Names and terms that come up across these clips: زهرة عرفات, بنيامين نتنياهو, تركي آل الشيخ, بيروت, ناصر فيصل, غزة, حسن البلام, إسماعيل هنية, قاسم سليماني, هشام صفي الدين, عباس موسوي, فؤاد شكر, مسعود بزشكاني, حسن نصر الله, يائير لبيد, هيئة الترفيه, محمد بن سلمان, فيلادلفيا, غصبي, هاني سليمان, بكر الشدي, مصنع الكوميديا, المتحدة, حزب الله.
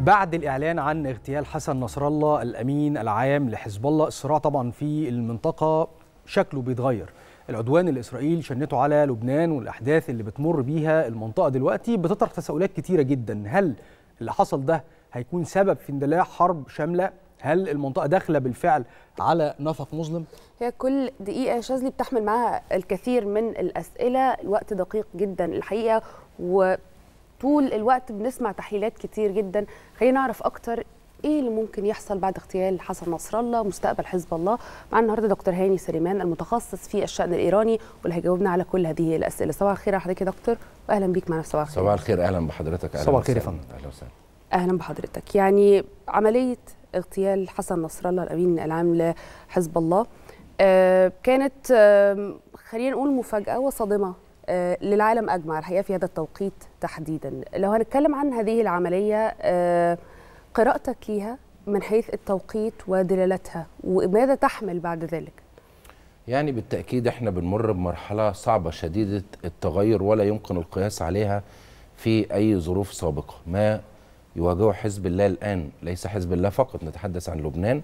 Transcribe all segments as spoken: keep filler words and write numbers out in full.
بعد الإعلان عن اغتيال حسن نصر الله الأمين العام لحزب الله، الصراع طبعا في المنطقة شكله بيتغير. العدوان اللي إسرائيل شنته على لبنان والأحداث اللي بتمر بيها المنطقة دلوقتي بتطرح تساؤلات كتيرة جدا. هل اللي حصل ده هيكون سبب في اندلاع حرب شاملة؟ هل المنطقة داخلة بالفعل على نفق مظلم؟ هي كل دقيقة شاذلي بتحمل معها الكثير من الأسئلة، الوقت دقيق جدا الحقيقة، وطول الوقت بنسمع تحليلات كتير جدا. خلينا نعرف أكتر ايه اللي ممكن يحصل بعد اغتيال حسن نصر الله مستقبل حزب الله. معانا النهارده دكتور هاني سليمان المتخصص في الشأن الإيراني واللي هيجاوبنا على كل هذه الأسئلة. صباح الخير حضرتك يا دكتور، واهلا بيك معنا في صباح الخير. صباح الخير، اهلا بحضرتك. صباح الخير يا فندم. اهلا وسهلا. اهلا بحضرتك. يعني عملية اغتيال حسن نصر الله الأمين العام لحزب الله آه كانت آه خلينا نقول مفاجأة وصادمة آه للعالم أجمع الحقيقة في هذا التوقيت تحديدا. لو هنتكلم عن هذه العملية، آه قراءتك ليها من حيث التوقيت ودلالتها وماذا تحمل بعد ذلك؟ يعني بالتأكيد احنا بنمر بمرحلة صعبة شديدة التغير ولا يمكن القياس عليها في أي ظروف سابقة. ما يواجهه حزب الله الآن ليس حزب الله فقط، نتحدث عن لبنان،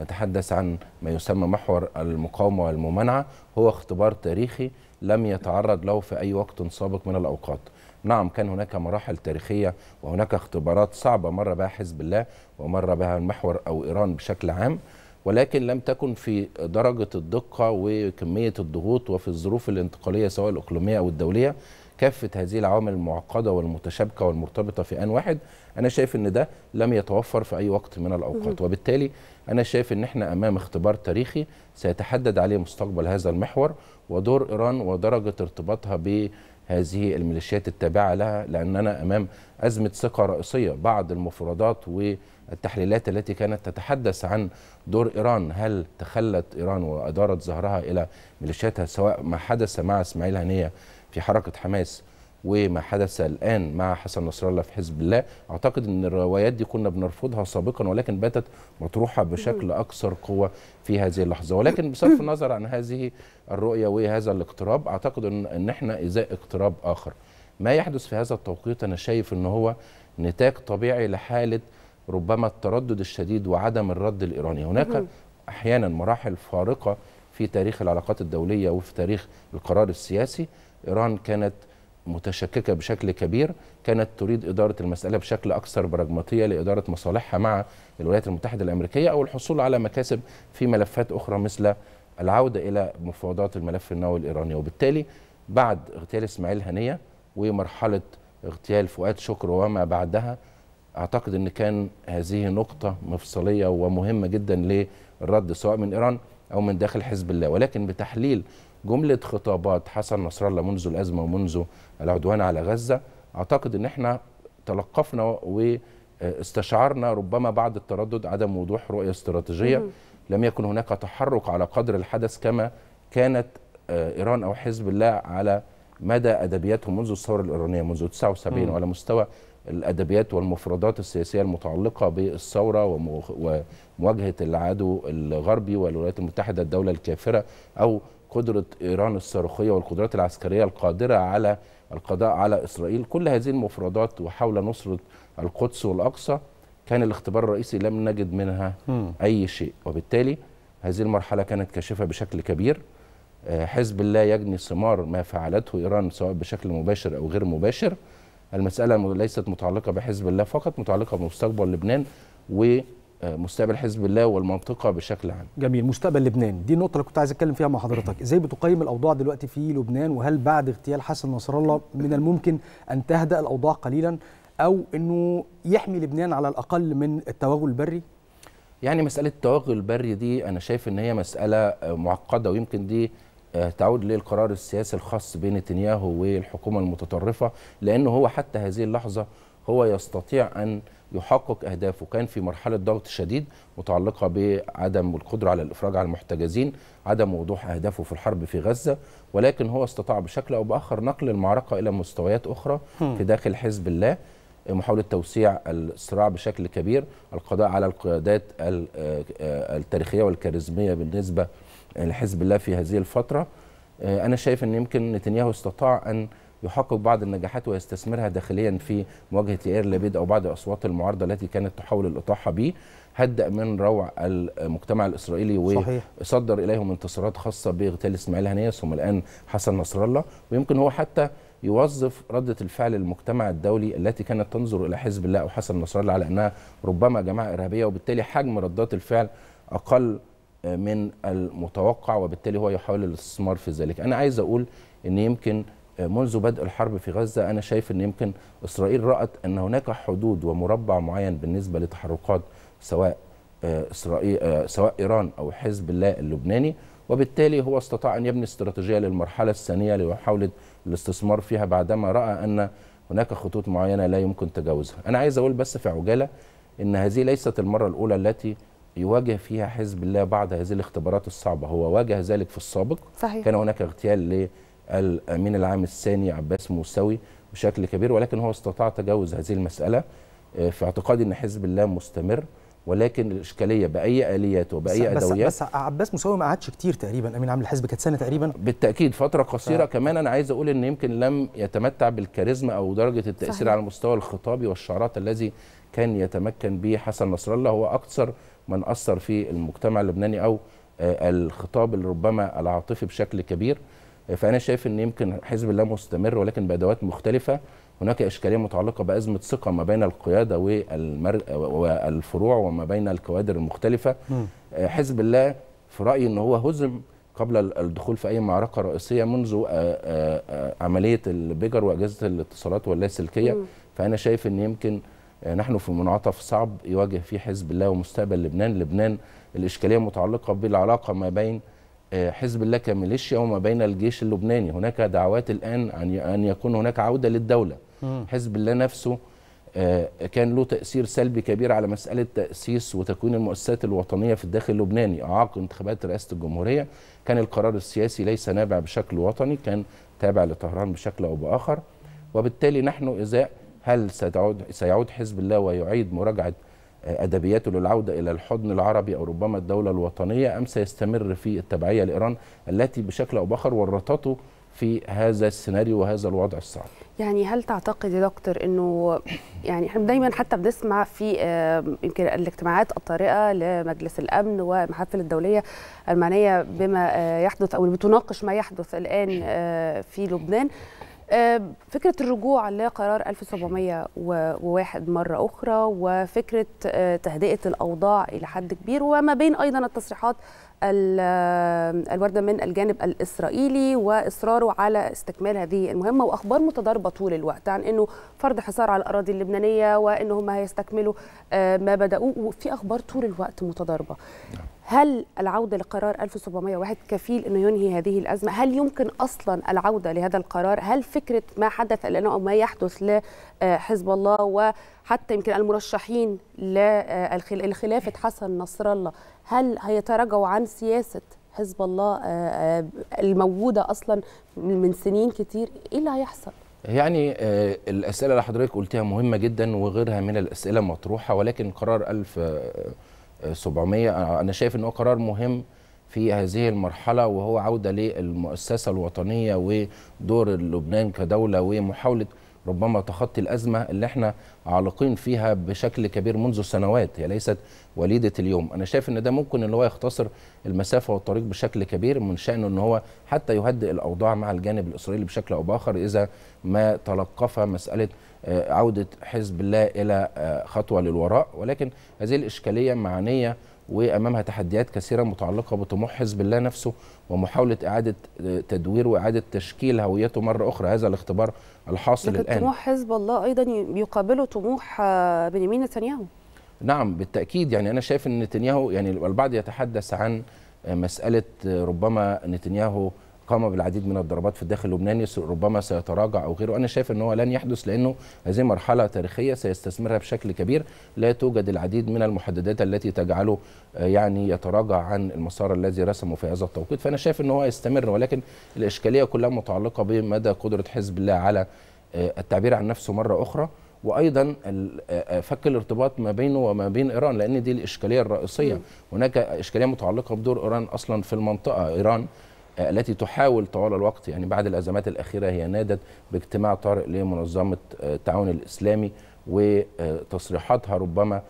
نتحدث عن ما يسمى محور المقاومة والممانعة، هو اختبار تاريخي لم يتعرض له في أي وقت سابق من الأوقات. نعم كان هناك مراحل تاريخية وهناك اختبارات صعبة مر بها حزب الله ومر بها المحور أو إيران بشكل عام، ولكن لم تكن في درجة الدقة وكمية الضغوط وفي الظروف الانتقالية سواء الإقليمية أو الدولية. كافة هذه العوامل المعقدة والمتشابكة والمرتبطة في آن واحد، أنا شايف أن ده لم يتوفر في أي وقت من الأوقات، وبالتالي أنا شايف أن احنا أمام اختبار تاريخي سيتحدد عليه مستقبل هذا المحور ودور إيران ودرجة ارتباطها ب هذه الميليشيات التابعة لها، لأننا أمام أزمة ثقة رئيسية. بعض المفردات والتحليلات التي كانت تتحدث عن دور إيران، هل تخلت إيران وأدارت ظهرها إلى ميليشياتها سواء ما حدث مع إسماعيل هنية في حركة حماس وما حدث الآن مع حسن نصر الله في حزب الله؟ أعتقد أن الروايات دي كنا بنرفضها سابقا ولكن باتت مطروحة بشكل أكثر قوة في هذه اللحظة. ولكن بصرف النظر عن هذه الرؤية وهذا الاقتراب، أعتقد أن احنا إزاء اقتراب آخر. ما يحدث في هذا التوقيت أنا شايف أنه هو نتاج طبيعي لحالة ربما التردد الشديد وعدم الرد الإيراني. هناك أحيانا مراحل فارقة في تاريخ العلاقات الدولية وفي تاريخ القرار السياسي. إيران كانت متشككة بشكل كبير، كانت تريد إدارة المسألة بشكل أكثر براغماتية لإدارة مصالحها مع الولايات المتحدة الأمريكية أو الحصول على مكاسب في ملفات أخرى مثل العودة إلى مفاوضات الملف النووي الإيراني. وبالتالي بعد اغتيال إسماعيل هنية ومرحلة اغتيال فؤاد شكر وما بعدها، أعتقد أن كان هذه نقطة مفصلية ومهمة جدا للرد سواء من إيران أو من داخل حزب الله. ولكن بتحليل جملة خطابات حسن نصر الله منذ الأزمة ومنذ العدوان على غزة، أعتقد أن احنا تلقفنا واستشعرنا ربما بعد التردد عدم وضوح رؤية استراتيجية. لم يكن هناك تحرك على قدر الحدث كما كانت إيران أو حزب الله على مدى أدبياتهم منذ الثورة الإيرانية منذ تسعة وسبعين وعلى مستوى الأدبيات والمفردات السياسية المتعلقة بالثورة ومواجهة العدو الغربي والولايات المتحدة الدولة الكافرة أو قدرة إيران الصاروخية والقدرات العسكرية القادرة على القضاء على إسرائيل. كل هذه المفردات وحول نصرة القدس والأقصى كان الاختبار الرئيسي لم نجد منها م. أي شيء، وبالتالي هذه المرحلة كانت كاشفة بشكل كبير. حزب الله يجني ثمار ما فعلته إيران سواء بشكل مباشر أو غير مباشر. المسألة ليست متعلقة بحزب الله فقط، متعلقة بمستقبل لبنان و مستقبل حزب الله والمنطقة بشكل عام. جميل. مستقبل لبنان دي النقطة اللي كنت عايز أتكلم فيها مع حضرتك. إزاي بتقيم الأوضاع دلوقتي في لبنان؟ وهل بعد اغتيال حسن نصر الله من الممكن أن تهدأ الأوضاع قليلا أو أنه يحمي لبنان على الأقل من التوغل البري؟ يعني مسألة التوغل البري دي أنا شايف أن هي مسألة معقدة، ويمكن دي تعود للقرار السياسي الخاص بين نتنياهو والحكومة المتطرفة، لأنه هو حتى هذه اللحظة هو يستطيع أن يحقق أهدافه. كان في مرحلة ضغط شديد متعلقة بعدم القدرة على الإفراج عن المحتجزين، عدم وضوح أهدافه في الحرب في غزة، ولكن هو استطاع بشكل أو بآخر نقل المعركة إلى مستويات أخرى في داخل حزب الله. محاولة توسيع الصراع بشكل كبير، القضاء على القيادات التاريخية والكاريزمية بالنسبة لحزب الله في هذه الفترة. أنا شايف أن يمكن نتنياهو استطاع أن يحقق بعض النجاحات ويستثمرها داخليا في مواجهه يائير لبيد او بعض اصوات المعارضه التي كانت تحاول الاطاحه به، هدأ من روع المجتمع الاسرائيلي وصدر اليهم انتصارات خاصه باغتيال اسماعيل هنية ثم الان حسن نصر الله، ويمكن هو حتى يوظف ردة الفعل المجتمع الدولي التي كانت تنظر إلى حزب الله أو حسن نصر الله على أنها ربما جماعة إرهابية، وبالتالي حجم ردات الفعل أقل من المتوقع، وبالتالي هو يحاول الاستثمار في ذلك. أنا عايز أقول أن يمكن منذ بدء الحرب في غزة أنا شايف أن يمكن إسرائيل رأت أن هناك حدود ومربع معين بالنسبة لتحركات سواء إسرائيل سواء إيران أو حزب الله اللبناني، وبالتالي هو استطاع أن يبني استراتيجية للمرحلة الثانية لمحاولة الاستثمار فيها بعدما رأى أن هناك خطوط معينة لا يمكن تجاوزها. أنا عايز أقول بس في عجالة أن هذه ليست المرة الأولى التي يواجه فيها حزب الله بعد هذه الاختبارات الصعبة، هو واجه ذلك في السابق. صحيح. كان هناك اغتيال للأمين العام الثاني عباس موسوي بشكل كبير، ولكن هو استطاع تجاوز هذه المسألة. في اعتقادي أن حزب الله مستمر، ولكن الاشكاليه باي اليات وباي بس ادويات. بس عباس موسوي ما قعدش كتير تقريبا امين عام الحزب، كانت سنه تقريبا بالتاكيد، فتره قصيره. ف... كمان انا عايز اقول ان يمكن لم يتمتع بالكاريزما او درجه التاثير. صحيح. على المستوى الخطابي والشعارات الذي كان يتمكن به حسن نصر الله، هو اكثر من اثر في المجتمع اللبناني او الخطاب اللي ربما العاطفي بشكل كبير. فانا شايف ان يمكن حزب الله مستمر ولكن بادوات مختلفه. هناك إشكالية متعلقة بأزمة ثقة ما بين القيادة والمر... والفروع وما بين الكوادر المختلفة. م. حزب الله في رأيي أنه هو هزم قبل الدخول في أي معركة رئيسية منذ عملية البجر وأجهزة الاتصالات واللاسلكية. م. فأنا شايف أن يمكن نحن في منعطف صعب يواجه فيه حزب الله ومستقبل لبنان. لبنان الإشكالية متعلقة بالعلاقة ما بين حزب الله كميليشيا وما بين الجيش اللبناني. هناك دعوات الآن أن يكون هناك عودة للدولة. حزب الله نفسه كان له تأثير سلبي كبير على مسألة تأسيس وتكوين المؤسسات الوطنية في الداخل اللبناني. أعاق انتخابات رئاسة الجمهورية، كان القرار السياسي ليس نابع بشكل وطني، كان تابع لطهران بشكل أو بآخر. وبالتالي نحن إذا هل ستعود سيعود حزب الله ويعيد مراجعة أدبياته للعودة إلى الحضن العربي أو ربما الدولة الوطنية، أم سيستمر في التبعية لإيران التي بشكل أو بآخر ورطته في هذا السيناريو وهذا الوضع الصعب؟ يعني هل تعتقد يا دكتور انه يعني احنا دايما حتى بنسمع في يمكن الاجتماعات الطارئه لمجلس الامن والمحافل الدوليه المعنيه بما يحدث او بتناقش ما يحدث الان في لبنان، فكره الرجوع لقرار ألف وسبعمئة وواحد مره اخرى وفكره تهدئه الاوضاع الى حد كبير، وما بين ايضا التصريحات الوردة من الجانب الإسرائيلي وإصراره على استكمال هذه المهمة، وأخبار متضاربة طول الوقت عن أنه فرض حصار على الأراضي اللبنانية وأن هم هيستكملوا ما بدأوه، وفي أخبار طول الوقت متضاربة. هل العودة لقرار ألف وسبعمئة وواحد كفيل أنه ينهي هذه الأزمة؟ هل يمكن أصلا العودة لهذا القرار؟ هل فكرة ما حدث الآن أو ما يحدث لحزب الله وحتى يمكن المرشحين لخلافة حسن نصر الله هل هيتراجعوا عن سياسة حزب الله الموجودة أصلا من سنين كتير؟ إيه اللي هيحصل؟ يعني الأسئلة اللي حضرتك قلتها مهمة جدا وغيرها من الأسئلة مطروحة، ولكن قرار ألف وسبعمئة أنا شايف أنه قرار مهم في هذه المرحلة، وهو عودة للمؤسسة الوطنية ودور لبنان كدولة ومحاولة ربما تخطي الأزمة اللي احنا عالقين فيها بشكل كبير منذ سنوات، هي ليست وليدة اليوم. أنا شايف أن ده ممكن اللي هو يختصر المسافة والطريق بشكل كبير، من شأنه أن هو حتى يهدئ الأوضاع مع الجانب الإسرائيلي بشكل أو بآخر إذا ما تلقف مسألة عودة حزب الله إلى خطوة للوراء. ولكن هذه الإشكالية معنية وأمامها تحديات كثيرة متعلقة بطموح حزب الله نفسه ومحاولة إعادة تدوير وإعادة تشكيل هويته مرة أخرى. هذا الاختبار الحاصل لكن الآن طموح حزب الله أيضا يقابله طموح بنيامين نتنياهو. نعم بالتأكيد، يعني أنا شايف أن نتنياهو يعني البعض يتحدث عن مسألة ربما نتنياهو قام بالعديد من الضربات في الداخل اللبناني ربما سيتراجع او غيره. انا شايف ان هو لن يحدث لانه هذه مرحله تاريخيه سيستثمرها بشكل كبير، لا توجد العديد من المحددات التي تجعله يعني يتراجع عن المسار الذي رسمه في هذا التوقيت. فانا شايف ان هو يستمر، ولكن الاشكاليه كلها متعلقه بمدى قدره حزب الله على التعبير عن نفسه مره اخرى، وايضا فك الارتباط ما بينه وما بين ايران، لان دي الاشكاليه الرئيسيه. هناك اشكاليه متعلقه بدور ايران اصلا في المنطقه. ايران التي تحاول طوال الوقت، يعني بعد الأزمات الأخيرة هي نادت باجتماع طارئ لمنظمة التعاون الإسلامي، وتصريحاتها ربما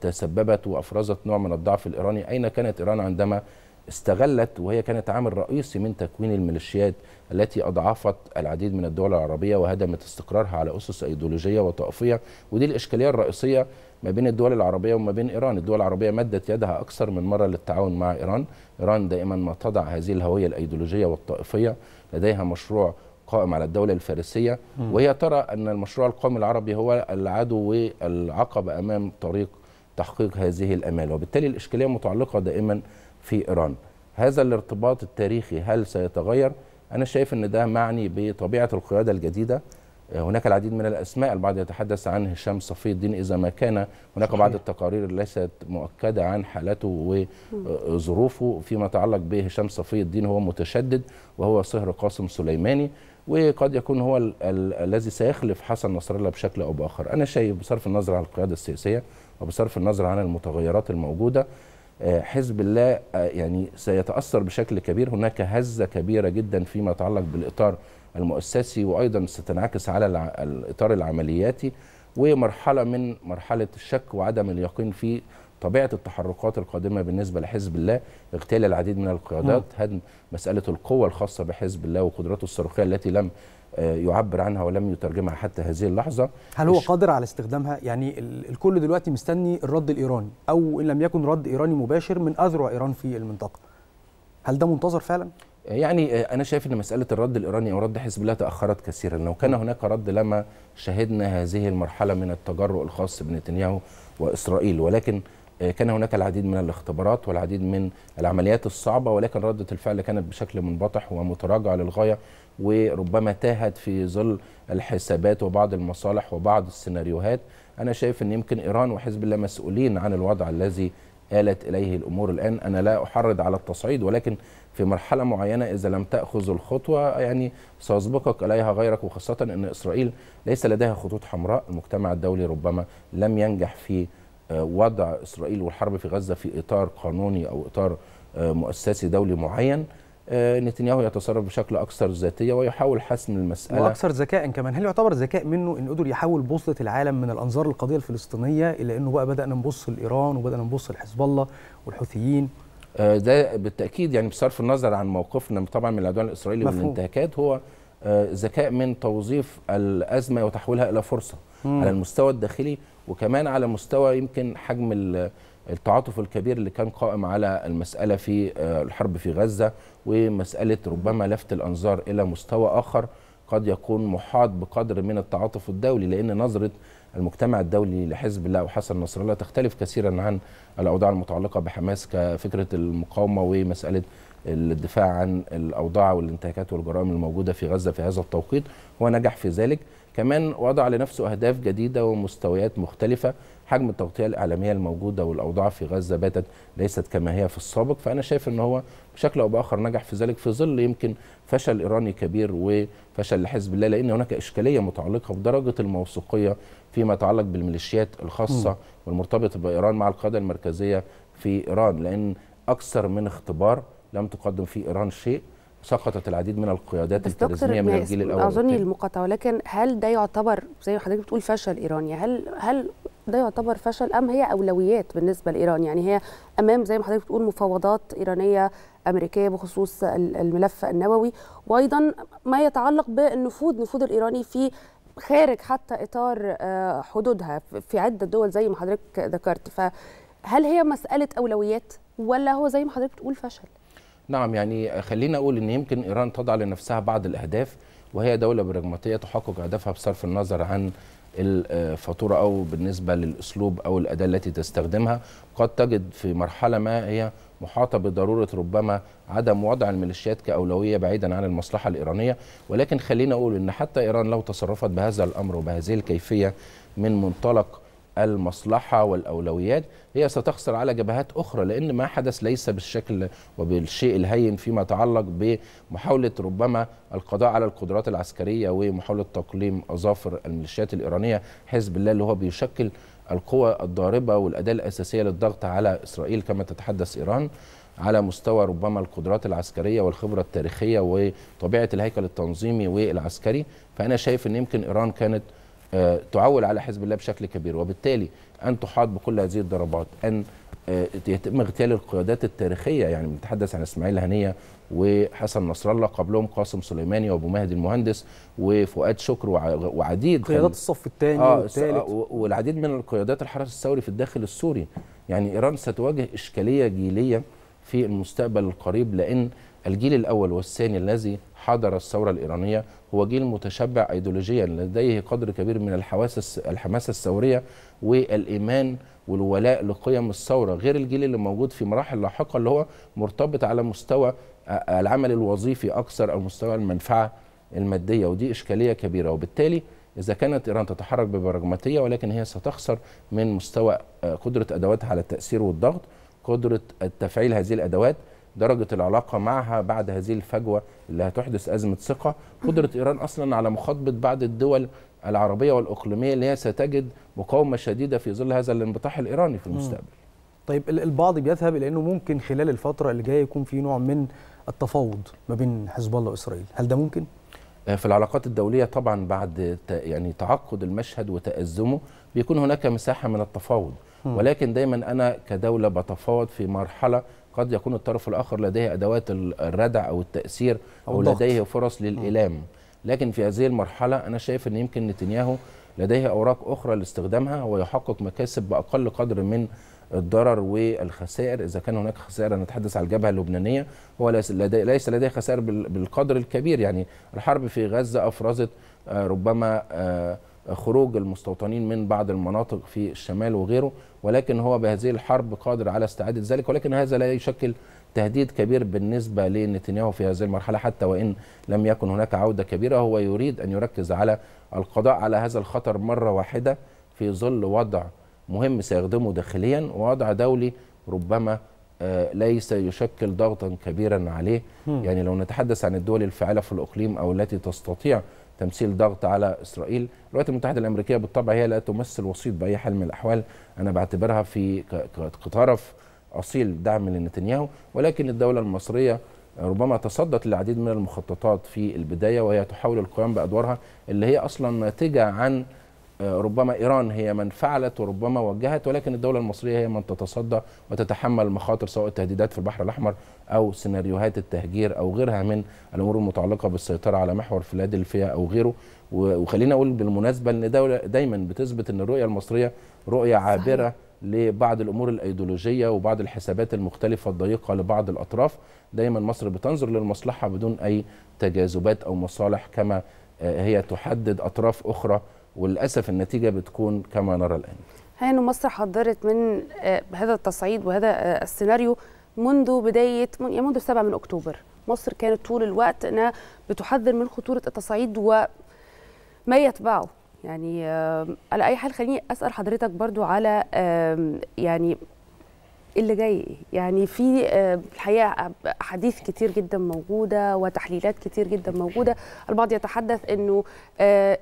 تسببت وأفرزت نوع من الضعف الإيراني. أين كانت إيران عندما استغلت وهي كانت عامل رئيسي من تكوين الميليشيات التي أضعفت العديد من الدول العربية وهدمت استقرارها على أسس أيديولوجية وطائفية؟ ودي الإشكالية الرئيسية ما بين الدول العربية وما بين إيران. الدول العربية مدت يدها أكثر من مرة للتعاون مع إيران. إيران دائما ما تضع هذه الهوية الأيديولوجية والطائفية، لديها مشروع قائم على الدولة الفارسية، وهي ترى أن المشروع القومي العربي هو العدو والعقبة أمام طريق تحقيق هذه الأمال، وبالتالي الإشكالية متعلقة دائما في إيران. هذا الارتباط التاريخي هل سيتغير؟ أنا شايف أن ده معني بطبيعة القيادة الجديدة. هناك العديد من الأسماء، البعض يتحدث عن هشام صفي الدين إذا ما كان هناك صحيح. بعض التقارير ليست مؤكدة عن حالته وظروفه فيما يتعلق بهشام صفي الدين. هو متشدد وهو صهر قاسم سليماني، وقد يكون هو ال ال الذي سيخلف حسن نصر الله بشكل أو بآخر. أنا شايف بصرف النظر عن القيادة السياسية وبصرف النظر عن المتغيرات الموجودة، حزب الله يعني سيتأثر بشكل كبير. هناك هزة كبيرة جدا فيما يتعلق بالإطار المؤسسي، وأيضا ستنعكس على الإطار العملياتي، ومرحلة من مرحلة الشك وعدم اليقين في طبيعة التحركات القادمة بالنسبة لحزب الله. اغتيال العديد من القيادات، هدم مسألة القوة الخاصة بحزب الله وقدراته الصاروخية التي لم يعبر عنها ولم يترجمها حتى هذه اللحظة. هل هو قادر على استخدامها؟ يعني الكل دلوقتي مستني الرد الإيراني، أو إن لم يكن رد إيراني مباشر من أذرع إيران في المنطقة. هل ده منتظر فعلا؟ يعني أنا شايف أن مسألة الرد الإيراني أو رد حزب الله تأخرت كثيرا. لو كان هناك رد لما شهدنا هذه المرحلة من التجرؤ الخاص بنتنياهو وإسرائيل، ولكن كان هناك العديد من الاختبارات والعديد من العمليات الصعبة، ولكن ردة الفعل كانت بشكل منبطح ومتراجع للغاية، وربما تاهت في ظل الحسابات وبعض المصالح وبعض السيناريوهات. أنا شايف أن يمكن إيران وحزب الله مسؤولين عن الوضع الذي آلت إليه الأمور الآن. أنا لا أحرض على التصعيد، ولكن في مرحلة معينة إذا لم تأخذ الخطوة يعني سيسبقك إليها غيرك، وخاصة أن إسرائيل ليس لديها خطوط حمراء. المجتمع الدولي ربما لم ينجح في وضع إسرائيل والحرب في غزة في إطار قانوني أو إطار مؤسسي دولي معين. نتنياهو يتصرف بشكل أكثر ذاتية ويحاول حسم المسألة وأكثر ذكاء كمان. هل يعتبر ذكاء منه إن قدر يحول بوصلة العالم من الأنظار القضية الفلسطينية إلى إنه بقى بدأنا نبص لإيران وبدأنا نبص لحزب الله والحوثيين؟ ده بالتأكيد يعني بصرف النظر عن موقفنا طبعا من العدوان الإسرائيلي والانتهاكات، هو ذكاء من توظيف الأزمة وتحويلها إلى فرصة مم. على المستوى الداخلي، وكمان على مستوى يمكن حجم التعاطف الكبير اللي كان قائم على المسألة في الحرب في غزة، ومسألة ربما لفت الأنظار إلى مستوى آخر قد يكون محاط بقدر من التعاطف الدولي، لأن نظرة المجتمع الدولي لحزب الله وحسن نصر الله تختلف كثيرا عن الأوضاع المتعلقة بحماس كفكرة المقاومة ومسألة الدفاع عن الأوضاع والانتهاكات والجرائم الموجودة في غزة في هذا التوقيت. هو نجح في ذلك، كمان وضع لنفسه أهداف جديدة ومستويات مختلفة. حجم التغطية الإعلامية الموجودة والأوضاع في غزة باتت ليست كما هي في السابق، فأنا شايف أن هو بشكل أو بآخر نجح في ذلك في ظل يمكن فشل إيراني كبير وفشل لحزب الله، لأن هناك إشكالية متعلقة بدرجة الموثوقية فيما يتعلق بالميليشيات الخاصة والمرتبطة بإيران مع القادة المركزية في إيران، لأن أكثر من اختبار لم تقدم في إيران شيء. سقطت العديد من القيادات الكاريزمية من الجيل الأول. أعذرني والتالي. المقاطعة، ولكن هل ده يعتبر زي ما حضرتك بتقول فشل إيراني؟ هل هل ده يعتبر فشل أم هي أولويات بالنسبة لإيران؟ يعني هي أمام زي ما حضرتك بتقول مفاوضات إيرانية أمريكية بخصوص الملف النووي، وأيضا ما يتعلق بالنفوذ نفوذ الإيراني في خارج حتى إطار حدودها في عدة دول زي ما حضرتك ذكرت. فهل هي مسألة أولويات ولا هو زي ما حضرتك بتقول فشل؟ نعم، يعني خلينا أقول إن يمكن إيران تضع لنفسها بعض الأهداف، وهي دولة براغماتية تحقق أهدافها بصرف النظر عن الفاتورة أو بالنسبة للأسلوب أو الأداة التي تستخدمها. قد تجد في مرحلة ما هي محاطة بضرورة ربما عدم وضع الميليشيات كأولوية بعيدا عن المصلحة الإيرانية، ولكن خلينا أقول إن حتى إيران لو تصرفت بهذا الأمر وبهذه الكيفية من منطلق المصلحة والأولويات هي ستخسر على جبهات أخرى، لأن ما حدث ليس بالشكل وبالشيء الهين فيما يتعلق بمحاولة ربما القضاء على القدرات العسكرية ومحاولة تقليم أظافر الميليشيات الإيرانية. حزب الله اللي هو بيشكل القوى الضاربة والأداة الأساسية للضغط على إسرائيل كما تتحدث إيران، على مستوى ربما القدرات العسكرية والخبرة التاريخية وطبيعة الهيكل التنظيمي والعسكري، فأنا شايف أن يمكن إيران كانت تعول على حزب الله بشكل كبير، وبالتالي أن تحاط بكل هذه الضربات، أن يتم اغتيال القيادات التاريخية. يعني بنتحدث عن إسماعيل هنية وحسن نصر الله، قبلهم قاسم سليماني وابو مهدي المهندس وفؤاد شكر وعديد قيادات الصف الثاني آه والثالث والعديد من القيادات الحرس الثوري في الداخل السوري. يعني إيران ستواجه إشكالية جيلية في المستقبل القريب، لأن الجيل الأول والثاني الذي حضر الثورة الإيرانية هو جيل متشبع أيديولوجيا، لديه قدر كبير من الحواس الحماسة الثورية والإيمان والولاء لقيم الثورة، غير الجيل اللي موجود في مراحل لاحقة اللي هو مرتبط على مستوى العمل الوظيفي أكثر أو مستوى المنفعة المادية، ودي إشكالية كبيرة. وبالتالي إذا كانت إيران تتحرك ببراغماتية ولكن هي ستخسر من مستوى قدرة أدواتها على التأثير والضغط، قدرة تفعيل هذه الأدوات، درجة العلاقة معها بعد هذه الفجوة اللي هتحدث أزمة ثقة، قدرة إيران أصلا على مخاطبة بعض الدول العربية والإقليمية اللي هي ستجد مقاومة شديدة في ظل هذا الانبطاح الإيراني في المستقبل. طيب البعض بيذهب إلى أنه ممكن خلال الفترة اللي جاية يكون في نوع من التفاوض ما بين حزب الله وإسرائيل، هل ده ممكن؟ في العلاقات الدولية طبعا بعد يعني تعقد المشهد وتأزمه بيكون هناك مساحة من التفاوض، ولكن دايما أنا كدولة بتفاوض في مرحلة قد يكون الطرف الآخر لديه أدوات الردع أو التأثير أو, أو لديه فرص للإلام، لكن في هذه المرحلة أنا شايف أن يمكن نتنياهو لديه أوراق أخرى لاستخدامها ويحقق مكاسب بأقل قدر من الضرر والخسائر. إذا كان هناك خسائر نتحدث على الجبهة اللبنانية، هو ليس لديه خسائر بالقدر الكبير. يعني الحرب في غزة أفرزت ربما خروج المستوطنين من بعض المناطق في الشمال وغيره، ولكن هو بهذه الحرب قادر على استعادة ذلك، ولكن هذا لا يشكل تهديد كبير بالنسبة لنتنياهو في هذه المرحلة. حتى وإن لم يكن هناك عودة كبيرة، هو يريد أن يركز على القضاء على هذا الخطر مرة واحدة في ظل وضع مهم سيخدمه داخليا ووضع دولي ربما ليس يشكل ضغطا كبيرا عليه. يعني لو نتحدث عن الدول الفاعلة في الإقليم أو التي تستطيع تمثيل ضغط على إسرائيل، الولايات المتحدة الأمريكية بالطبع هي لا تمثل وسيط بأي حال من الأحوال، أنا بعتبرها في كطرف أصيل دعم لنتنياهو، ولكن الدولة المصرية ربما تصدت للعديد من المخططات في البداية وهي تحاول القيام بأدوارها اللي هي أصلا ناتجة عن ربما إيران هي من فعلت وربما وجهت، ولكن الدولة المصرية هي من تتصدى وتتحمل مخاطر سواء التهديدات في البحر الأحمر أو سيناريوهات التهجير أو غيرها من الأمور المتعلقة بالسيطرة على محور فيلادلفيا أو غيره. وخلينا أقول بالمناسبة أن دولة دايما بتثبت أن الرؤية المصرية رؤية عابرة لبعض الأمور الأيديولوجية وبعض الحسابات المختلفة الضيقة لبعض الأطراف، دايما مصر بتنظر للمصلحة بدون أي تجاذبات أو مصالح كما هي تحدد أطراف أخرى، وللأسف النتيجة بتكون كما نرى الآن. هي أن مصر حضرت من هذا التصعيد وهذا السيناريو منذ بداية منذ سبعة من أكتوبر، مصر كانت طول الوقت أنها بتحذر من خطورة التصعيد وما يتبعه. يعني على أي حال خليني أسأل حضرتك برضو على يعني اللي جاي، يعني في الحقيقة حديث كتير جدا موجودة وتحليلات كتير جدا موجودة، البعض يتحدث أنه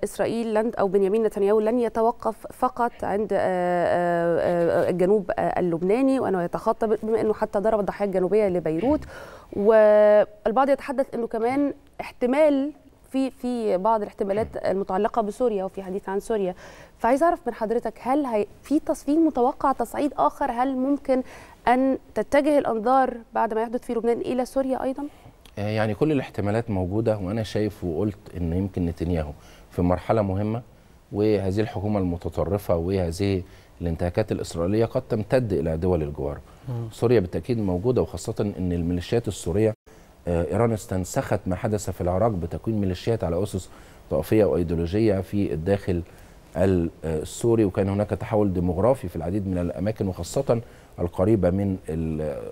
إسرائيل لن أو بنيامين نتنياهو لن يتوقف فقط عند الجنوب اللبناني وأنه يتخطى بما أنه حتى ضرب الضاحية الجنوبية لبيروت، والبعض يتحدث أنه كمان احتمال في في بعض الاحتمالات المتعلقه بسوريا وفي حديث عن سوريا. فعايز اعرف من حضرتك، هل هي في تصفيق متوقع تصعيد اخر؟ هل ممكن ان تتجه الانظار بعد ما يحدث في لبنان الى سوريا ايضا؟ يعني كل الاحتمالات موجوده، وانا شايف وقلت ان يمكن نتنياهو في مرحله مهمه، وهذه الحكومه المتطرفه وهذه الانتهاكات الاسرائيليه قد تمتد الى دول الجوار. سوريا بالتاكيد موجوده، وخاصه ان الميليشيات السوريه إيران استنسخت ما حدث في العراق بتكوين ميليشيات على أسس طائفية وأيديولوجية في الداخل السوري، وكان هناك تحول ديموغرافي في العديد من الأماكن وخاصة القريبة من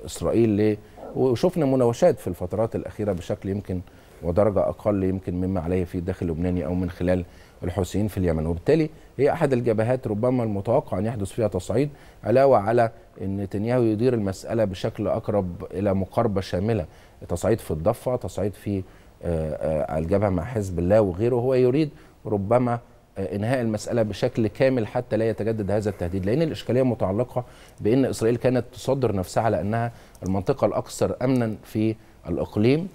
إسرائيل، وشفنا مناوشات في الفترات الأخيرة بشكل يمكن ودرجة أقل يمكن مما عليه في الداخل اللبناني أو من خلال الحوثيين في اليمن، وبالتالي هي أحد الجبهات ربما المتوقع أن يحدث فيها تصعيد، علاوة على أن نتنياهو يدير المسألة بشكل أقرب إلى مقاربة شاملة، تصعيد في الضفة، تصعيد في الجبهة مع حزب الله وغيره، هو يريد ربما انهاء المساله بشكل كامل حتى لا يتجدد هذا التهديد، لان الاشكاليه متعلقه بان اسرائيل كانت تصدر نفسها على انها المنطقه الاكثر امنا في الاقليم.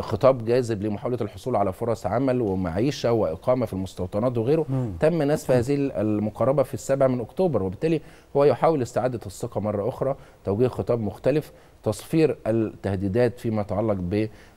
خطاب جاذب لمحاوله الحصول على فرص عمل ومعيشه واقامه في المستوطنات وغيره، تم نسف هذه المقاربه في السابع من أكتوبر، وبالتالي هو يحاول استعاده الثقه مره اخرى، توجيه خطاب مختلف، تصفير التهديدات فيما يتعلق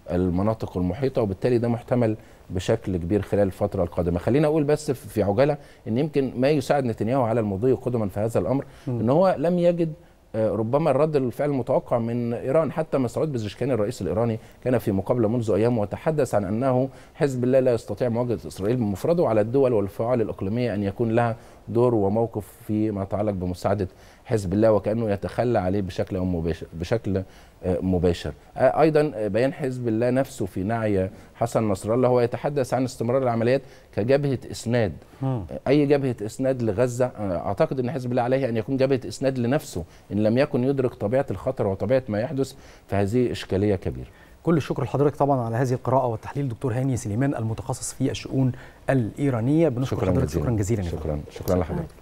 بالمناطق المحيطه، وبالتالي ده محتمل بشكل كبير خلال الفتره القادمه. خلينا اقول بس في عجاله ان يمكن ما يساعد نتنياهو على المضي قدما في هذا الامر ان هو لم يجد ربما رد الفعل المتوقع من إيران. حتى مسعود بزشكاني الرئيس الإيراني كان في مقابلة منذ أيام وتحدث عن أنه حزب الله لا يستطيع مواجهة إسرائيل بمفرده، على الدول والفعال الإقليمية أن يكون لها دور وموقف فيما يتعلق بمساعدة حزب الله، وكأنه يتخلى عليه بشكل أو مباشر بشكل مباشر. أيضا بيان حزب الله نفسه في نعي حسن نصر الله هو يتحدث عن استمرار العمليات كجبهة إسناد. أي جبهة إسناد لغزة؟ أعتقد أن حزب الله عليه أن يكون جبهة إسناد لنفسه إن لم يكن يدرك طبيعة الخطر وطبيعة ما يحدث، فهذه إشكالية كبيرة. كل الشكر لحضرتك طبعا على هذه القراءة والتحليل، دكتور هاني سليمان المتخصص في الشؤون الإيرانية. بنشكر حضرتك، شكرا جزيلا. شكرا شكرا لحضرتك.